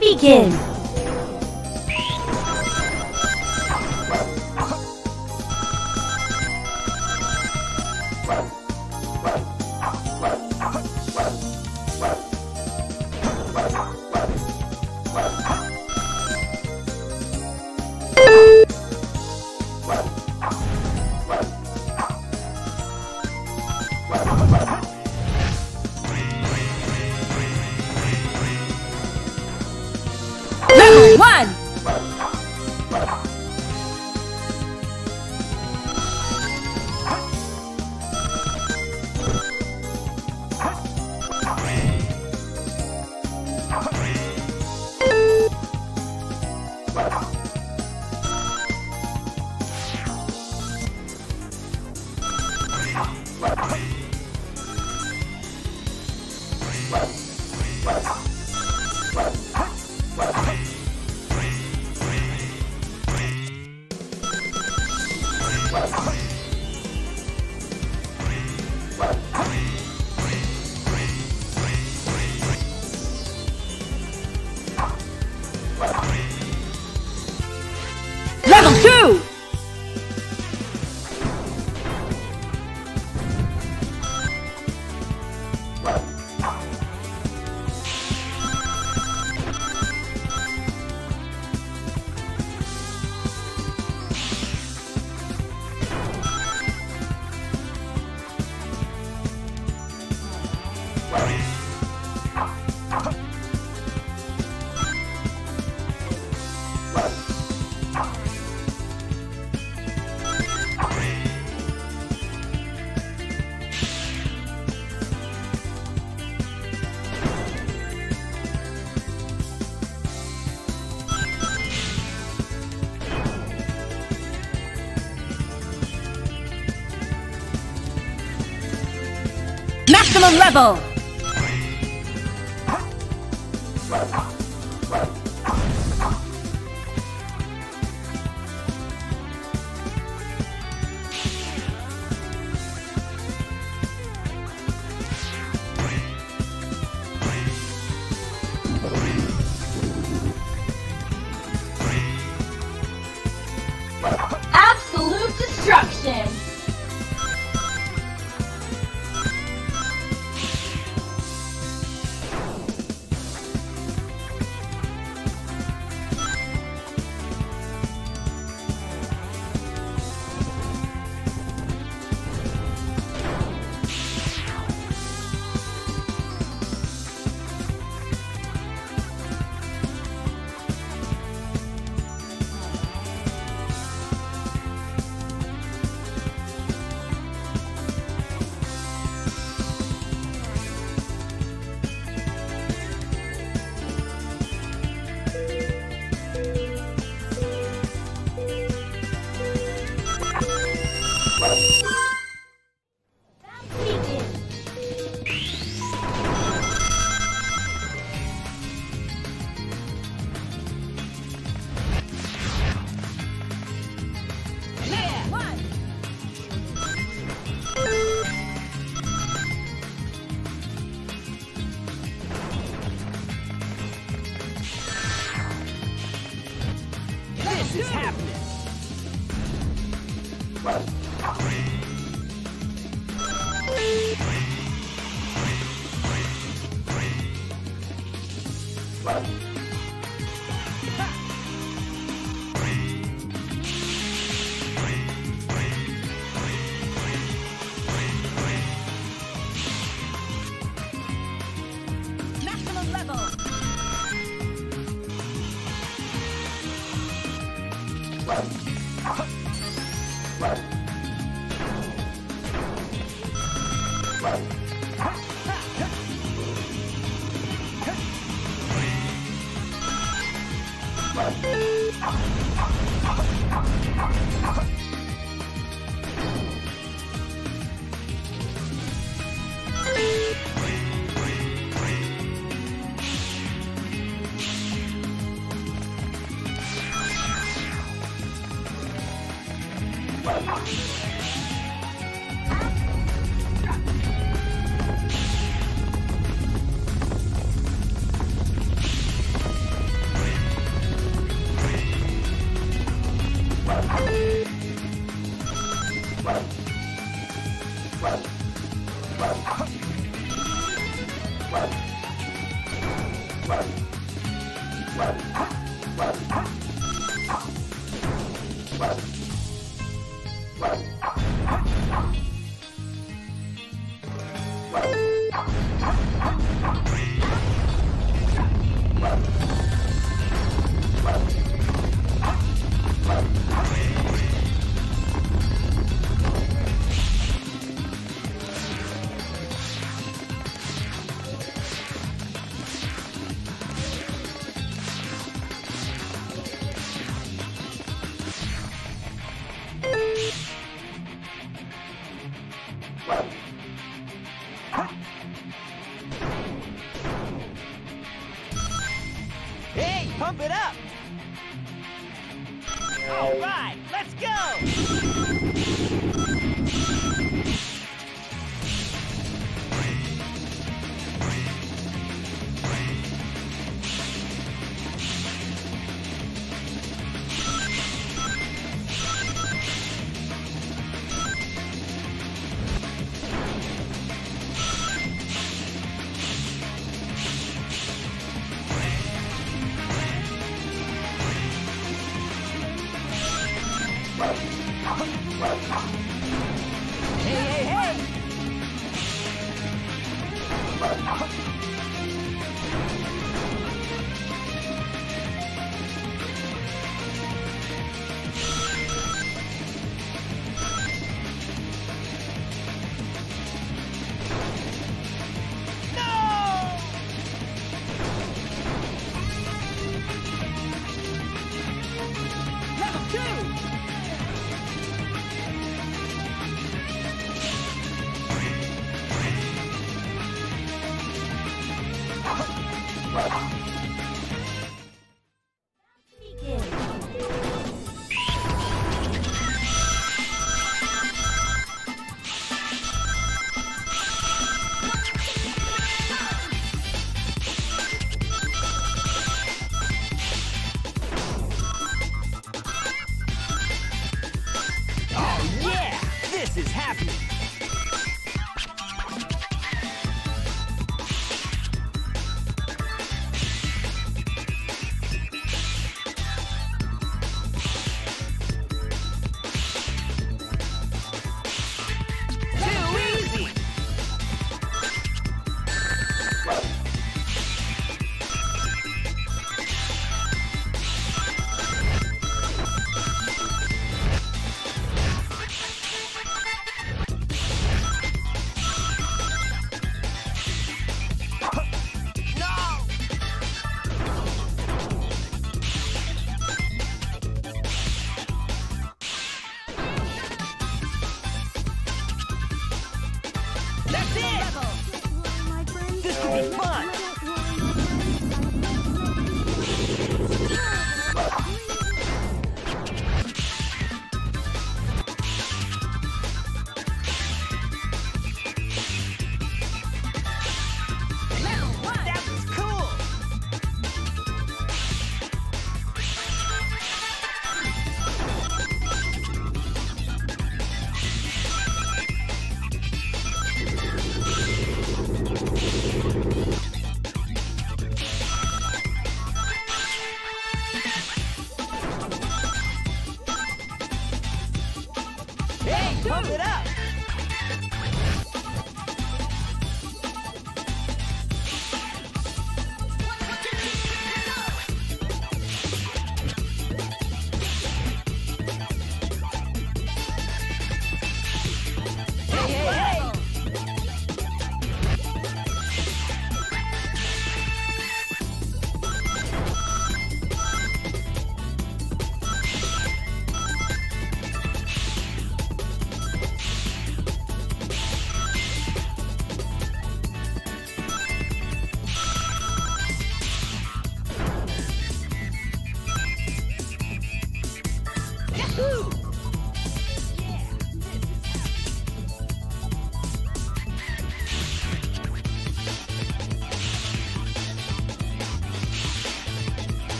Begin! Maximum level! Absolute destruction!